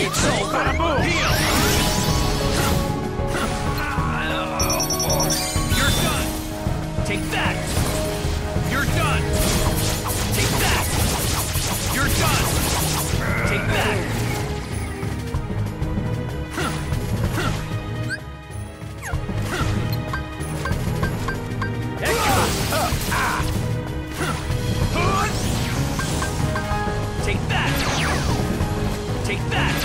It's over. Heal. You're done. Take that. You're done. Take that. You're done. Take that. Take that! Take that!